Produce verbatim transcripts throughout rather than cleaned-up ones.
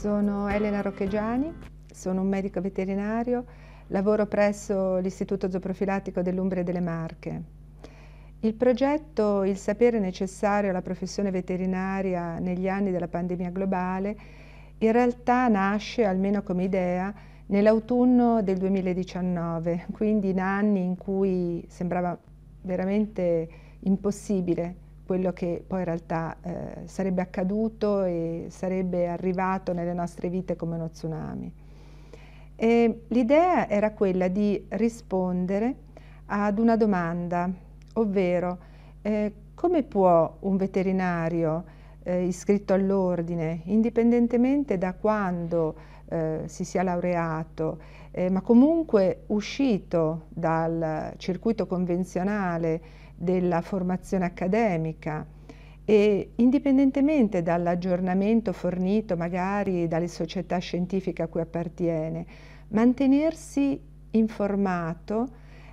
Sono Elena Rocchegiani, sono un medico veterinario, lavoro presso l'Istituto Zooprofilattico dell'Umbria e delle Marche. Il progetto Il sapere necessario alla professione veterinaria negli anni della pandemia globale in realtà nasce, almeno come idea, nell'autunno del duemiladiciannove, quindi in anni in cui sembrava veramente impossibile quello che poi in realtà eh, sarebbe accaduto e sarebbe arrivato nelle nostre vite come uno tsunami. L'idea era quella di rispondere ad una domanda, ovvero eh, come può un veterinario eh, iscritto all'ordine, indipendentemente da quando eh, si sia laureato, eh, ma comunque uscito dal circuito convenzionale della formazione accademica e indipendentemente dall'aggiornamento fornito magari dalle società scientifiche a cui appartiene, mantenersi informato,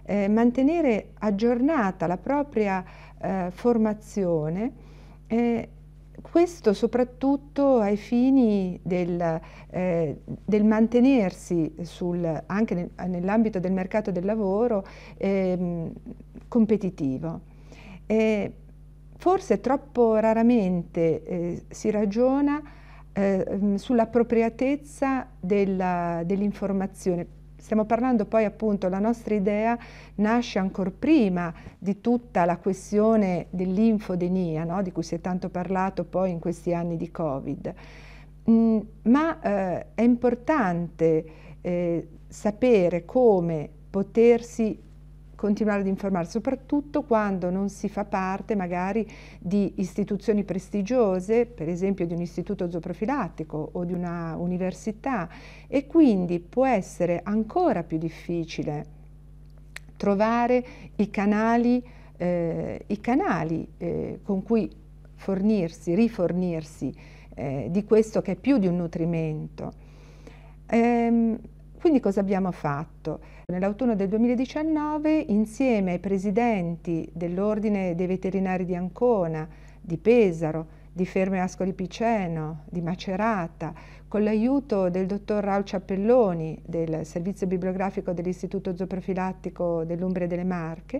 eh, mantenere aggiornata la propria eh, formazione, eh, questo soprattutto ai fini del, eh, del mantenersi sul, anche nel, nell'ambito del mercato del lavoro eh, competitivo. E forse troppo raramente eh, si ragiona eh, sull'appropriatezza dell'informazione. Dell Stiamo parlando poi appunto, la nostra idea nasce ancora prima di tutta la questione dell'infodemia, no? Di cui si è tanto parlato poi in questi anni di Covid. Mm, ma eh, è importante eh, sapere come potersi continuare ad informarsi, soprattutto quando non si fa parte magari di istituzioni prestigiose, per esempio di un istituto zooprofilattico o di una università, e quindi può essere ancora più difficile trovare i canali, eh, i canali eh, con cui fornirsi, rifornirsi eh, di questo che è più di un nutrimento. Ehm, Quindi cosa abbiamo fatto? Nell'autunno del duemiladiciannove, insieme ai presidenti dell'Ordine dei Veterinari di Ancona, di Pesaro, di Ferme Ascoli Piceno, di Macerata, con l'aiuto del dottor Raul Ciappelloni del Servizio Bibliografico dell'Istituto Zooprofilattico dell'Umbria e delle Marche,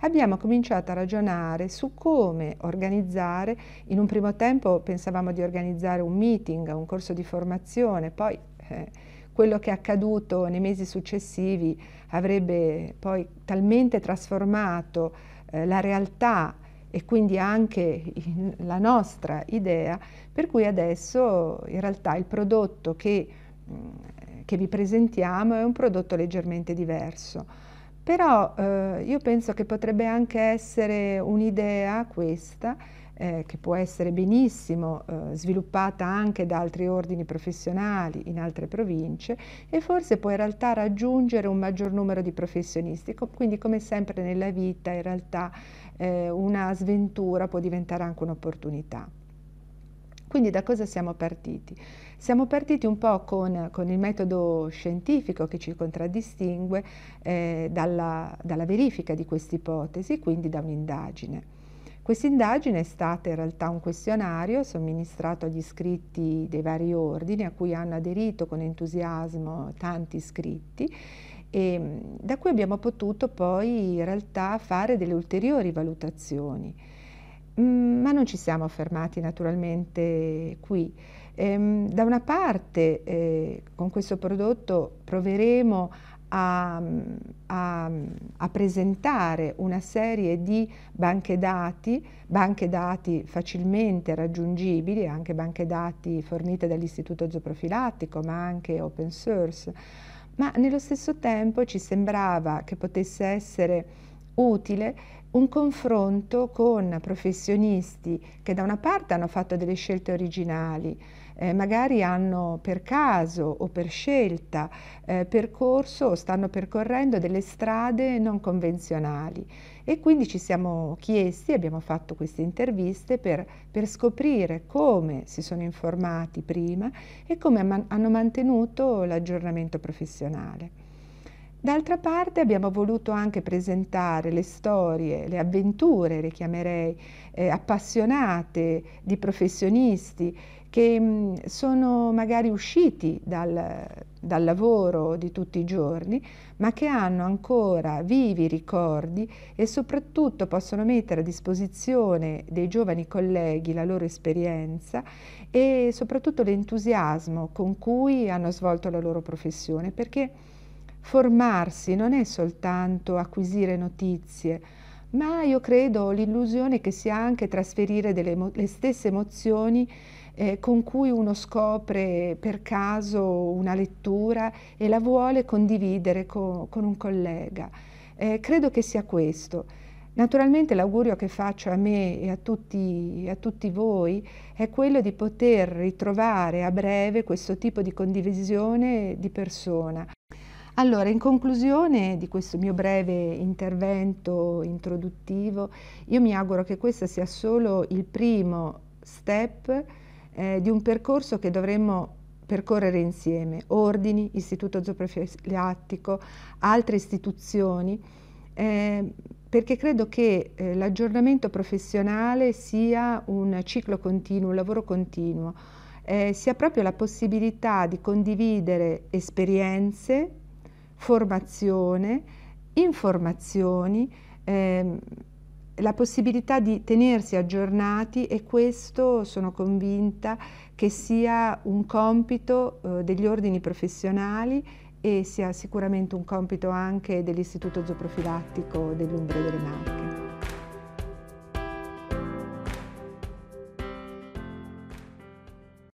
abbiamo cominciato a ragionare su come organizzare. In un primo tempo pensavamo di organizzare un meeting, un corso di formazione, poi eh, quello che è accaduto nei mesi successivi avrebbe poi talmente trasformato eh, la realtà e quindi anche la nostra idea, per cui adesso in realtà il prodotto che, mh, che vi presentiamo è un prodotto leggermente diverso. Però eh, io penso che potrebbe anche essere un'idea questa, Eh, che può essere benissimo eh, sviluppata anche da altri ordini professionali in altre province, e forse può in realtà raggiungere un maggior numero di professionisti. Co- quindi, come sempre nella vita, in realtà eh, una sventura può diventare anche un'opportunità. Quindi da cosa siamo partiti? Siamo partiti un po' con, con il metodo scientifico che ci contraddistingue, eh, dalla, dalla verifica di queste ipotesi, quindi da un'indagine. Questa indagine è stata in realtà un questionario somministrato agli iscritti dei vari ordini, a cui hanno aderito con entusiasmo tanti iscritti, e da cui abbiamo potuto poi in realtà fare delle ulteriori valutazioni. Ma non ci siamo fermati naturalmente qui. Da una parte con questo prodotto proveremo A, a, a presentare una serie di banche dati, banche dati facilmente raggiungibili, anche banche dati fornite dall'Istituto Zooprofilattico, ma anche open source, ma nello stesso tempo ci sembrava che potesse essere utile un confronto con professionisti che da una parte hanno fatto delle scelte originali, eh, magari hanno per caso o per scelta eh, percorso o stanno percorrendo delle strade non convenzionali, e quindi ci siamo chiesti, abbiamo fatto queste interviste per, per scoprire come si sono informati prima e come man- hanno mantenuto l'aggiornamento professionale. D'altra parte abbiamo voluto anche presentare le storie, le avventure, le chiamerei, eh, appassionate di professionisti che mh, sono magari usciti dal, dal lavoro di tutti i giorni, ma che hanno ancora vivi ricordi e soprattutto possono mettere a disposizione dei giovani colleghi la loro esperienza e soprattutto l'entusiasmo con cui hanno svolto la loro professione, perché formarsi non è soltanto acquisire notizie, ma io credo l'illusione che sia anche trasferire delle, le stesse emozioni eh, con cui uno scopre per caso una lettura e la vuole condividere co- con un collega. Eh, credo che sia questo. Naturalmente l'augurio che faccio a me e a tutti, a tutti voi è quello di poter ritrovare a breve questo tipo di condivisione di persona. Allora, in conclusione di questo mio breve intervento introduttivo, io mi auguro che questo sia solo il primo step eh, di un percorso che dovremmo percorrere insieme, ordini, istituto zooprofilattico, altre istituzioni, eh, perché credo che eh, l'aggiornamento professionale sia un ciclo continuo, un lavoro continuo, eh, sia proprio la possibilità di condividere esperienze, formazione, informazioni, ehm, la possibilità di tenersi aggiornati, e questo sono convinta che sia un compito eh, degli ordini professionali e sia sicuramente un compito anche dell'Istituto Zooprofilattico dell'Umbria e delle Marche.